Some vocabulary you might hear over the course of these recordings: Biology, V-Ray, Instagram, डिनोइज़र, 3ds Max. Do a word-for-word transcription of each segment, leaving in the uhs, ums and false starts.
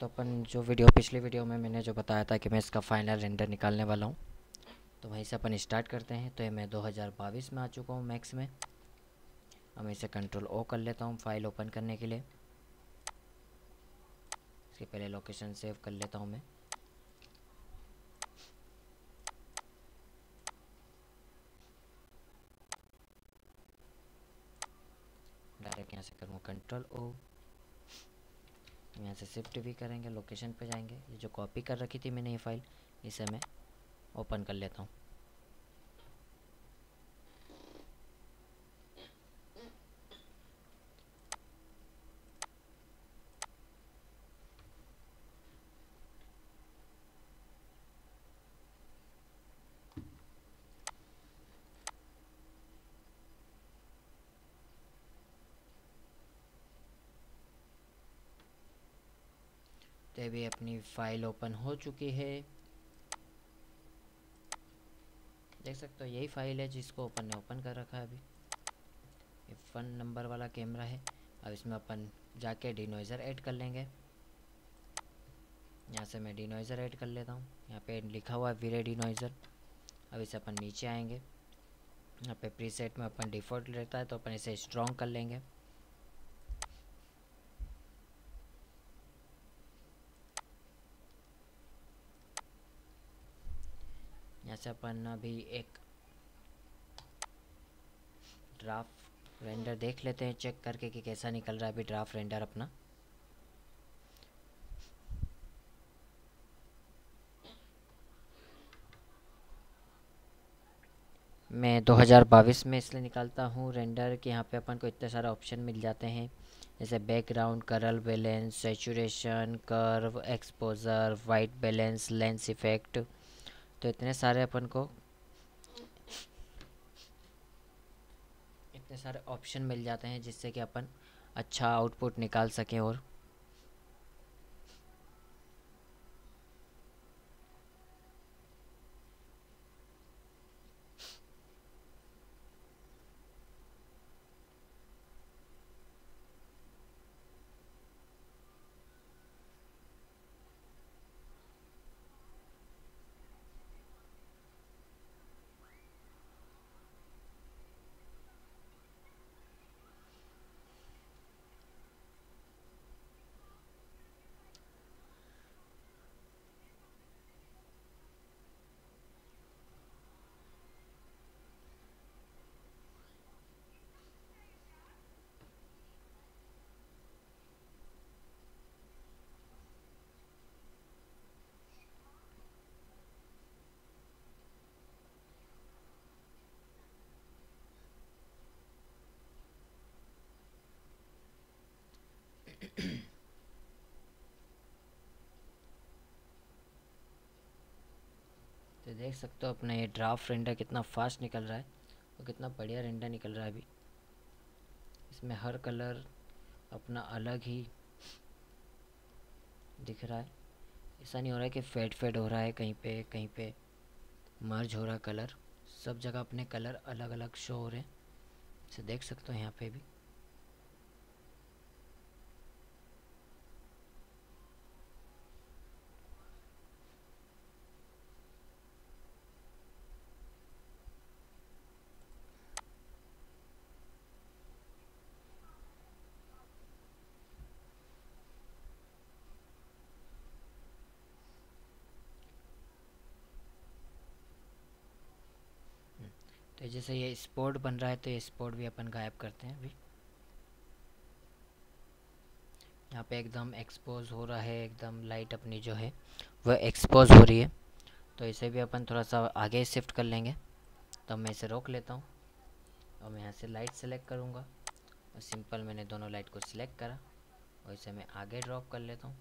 तो अपन जो वीडियो पिछली वीडियो में मैंने जो बताया था कि मैं इसका फाइनल रेंडर निकालने वाला हूँ, तो वहीं से अपन स्टार्ट करते हैं। तो ये मैं दो हज़ार बाईस में आ चुका हूँ मैक्स में। अब इसे कंट्रोल ओ कर लेता हूँ फाइल ओपन करने के लिए। इसके पहले लोकेशन सेव कर लेता हूँ मैं। डायरेक्ट यहाँ से करूँगा कंट्रोल ओ, यहाँ से शिफ्ट भी करेंगे, लोकेशन पे जाएंगे। ये जो कॉपी कर रखी थी मैंने ये फाइल, इसे मैं ओपन कर लेता हूँ। तो अभी अपनी फाइल ओपन हो चुकी है, देख सकते हो। यही फाइल है जिसको अपन ने ओपन कर रखा है। अभी ये फन नंबर वाला कैमरा है। अब इसमें अपन जाके डिनोइज़र ऐड कर लेंगे। यहाँ से मैं डिनोइज़र ऐड कर लेता हूँ। यहाँ पे लिखा हुआ है वीरे डिनोइज़र। अब इसे अपन नीचे आएंगे, यहाँ पे प्रीसेट में अपन डिफ़ॉल्ट रहता है, तो अपन इसे स्ट्रॉन्ग कर लेंगे। यहाँ अपन अभी एक ड्राफ्ट रेंडर देख लेते हैं चेक करके कि कैसा निकल रहा है अभी ड्राफ्ट रेंडर अपना। मैं दो हज़ार बाईस में इसलिए निकालता हूँ रेंडर कि यहाँ पे अपन को इतने सारे ऑप्शन मिल जाते हैं, जैसे background, colour balance, saturation, curve, exposure, white balance, lens effect. तो इतने सारे अपन को इतने सारे ऑप्शन मिल जाते हैं जिससे कि अपन अच्छा आउटपुट निकाल सकें। और देख सकते हो अपना ये ड्राफ्ट रेंडर कितना फास्ट निकल रहा है और कितना बढ़िया रेंडर निकल रहा है अभी। इसमें हर कलर अपना अलग ही दिख रहा है। ऐसा नहीं हो रहा है कि फेड फेड हो रहा है, कहीं पे कहीं पे मर्ज हो रहा है कलर। सब जगह अपने कलर अलग अलग शो हो रहे हैं, इसे देख सकते हो यहाँ पे भी। तो जैसे ये स्पॉट बन रहा है, तो ये स्पॉट भी अपन गायब करते हैं। अभी यहाँ पे एकदम एक्सपोज हो रहा है, एकदम लाइट अपनी जो है वह एक्सपोज हो रही है। तो इसे भी अपन थोड़ा सा आगे शिफ्ट कर लेंगे। तो मैं इसे रोक लेता हूँ और मैं यहाँ से लाइट सेलेक्ट करूँगा और सिंपल मैंने दोनों लाइट को सिलेक्ट करा और इसे मैं आगे ड्रॉप कर लेता हूँ।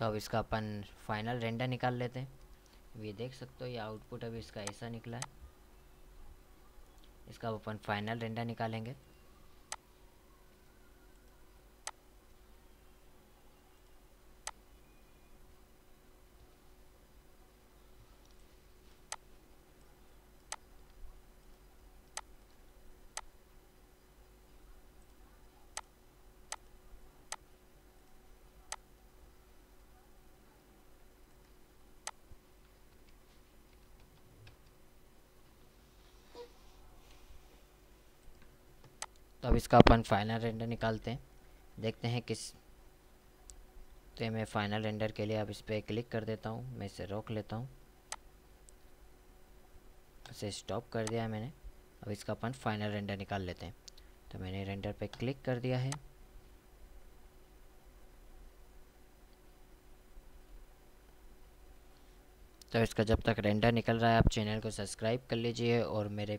तो अब इसका अपन फाइनल रेंडर निकाल लेते हैं। ये देख सकते हो ये आउटपुट अभी इसका ऐसा निकला है। इसका अपन फाइनल रेंडर निकालेंगे। अब इसका अपन फाइनल रेंडर निकालते हैं, देखते हैं किस। तो मैं फाइनल रेंडर के लिए अब इस पर क्लिक कर देता हूँ, मैं इसे रोक लेता हूँ, इसे स्टॉप कर दिया मैंने। अब इसका अपन फाइनल रेंडर निकाल लेते हैं। तो मैंने रेंडर पे क्लिक कर दिया है। तो इसका जब तक रेंडर निकल रहा है आप चैनल को सब्सक्राइब कर लीजिए और मेरे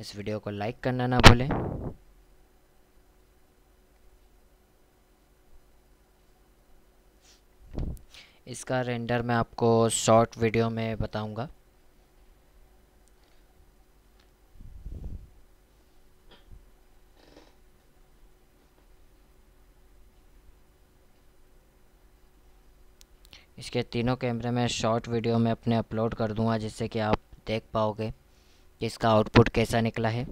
इस वीडियो को लाइक करना ना भूलें। इसका रेंडर मैं आपको शॉर्ट वीडियो में बताऊंगा। इसके तीनों कैमरे में शॉर्ट वीडियो में अपने अपलोड कर दूंगा, जिससे कि आप देख पाओगे कि इसका आउटपुट कैसा निकला है।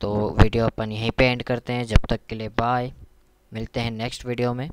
तो वीडियो अपन यहीं पे एंड करते हैं। जब तक के लिए बाय, मिलते हैं नेक्स्ट वीडियो में।